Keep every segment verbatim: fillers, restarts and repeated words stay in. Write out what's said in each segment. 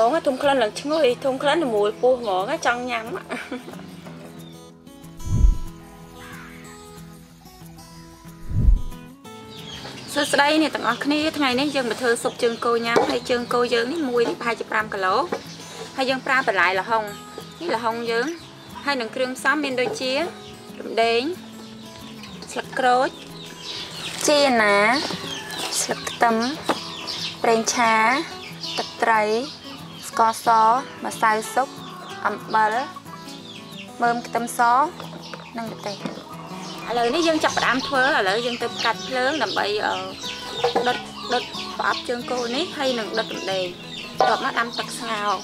nướng á, thùng khăn là chúng tôi thùng khăn là mùi phù mỡ á trong nhắm á. Sơ đây này tặng ở kia ngày này dương mà thưa sụp trường cô nhắm hay trường cô dương này mùi hai chục gram cả lỗ hay dương pram lại là hồng như là hồng dương hay đừng kêu xóm bên đôi chia đến sạc cối chia ná sạc tấm bánh trà tật trái sò xò mà xay sốt ẩm bơ mơm tấm xò nâng được tay lời này dân chặt đám thưa là lời dân tập cắt lớn làm bây ở đất đất áp trường cô nít hay nâng đất đầy đọt nó đâm tật sao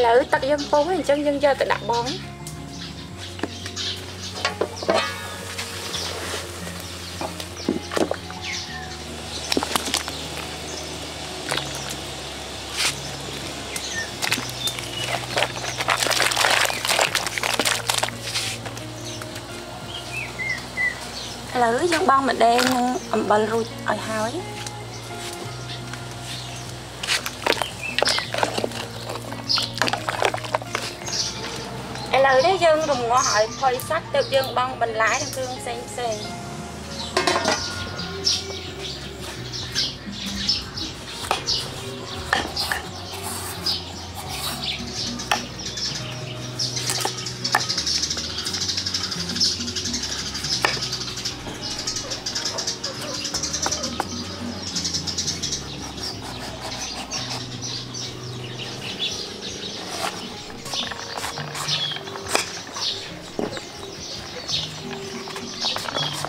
lỡ tắt dân phố hình chân dân giờ tự đặt bóng lỡ dân bóng mình đen ẩm bần rụt ở hói lời đấy dân rùng ngõ hỏi phơi sắt tự dân băng bình lái đang cương xanh xanh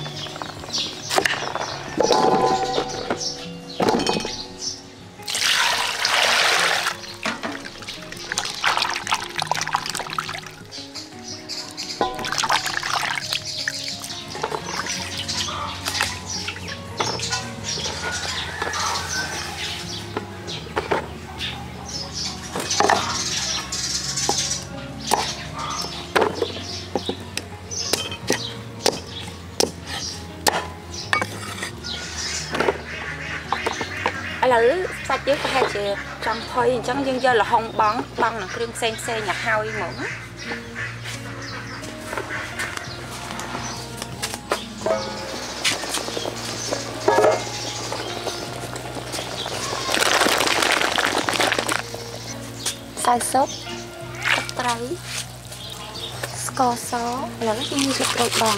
you lử sạch trước có hai chè trong thôi chẳng dưng do là hông bón bong là kêu sen xe nhặt hao y mỏng sai sốt tắc trái co xó là rất như chụp đậu bằng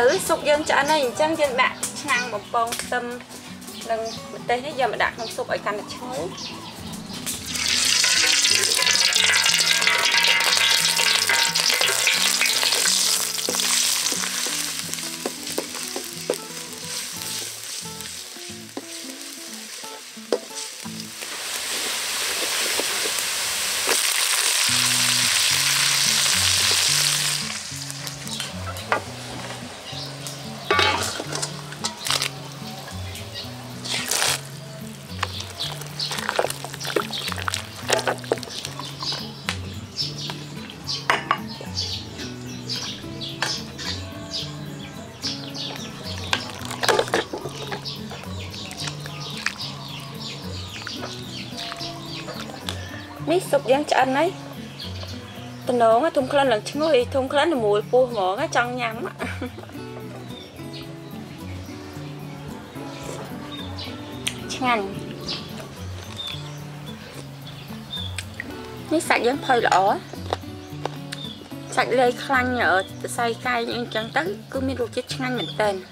lử sụp dân cho anh ấy chẳng dân bạn sang một con tâm lần tay thế giờ mà đặt không sụp ở cạnh là chối mấy sụp dân cho anh ấy tình nổ á thùng khăn là ngồi thùng khăn là mùi phù mỏ á trong nhắm á ngành mấy sạch dân phơi lỏ sạch lê khăn nhở xay cay nhưng chẳng tới cứ mi ruột chết ngành mình tên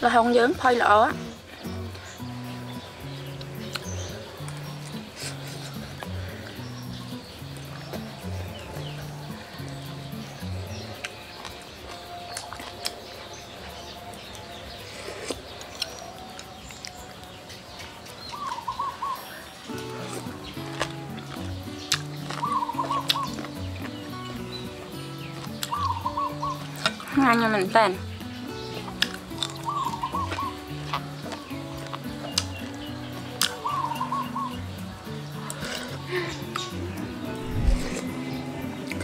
là không dám phơi lỏ ngay như mình tên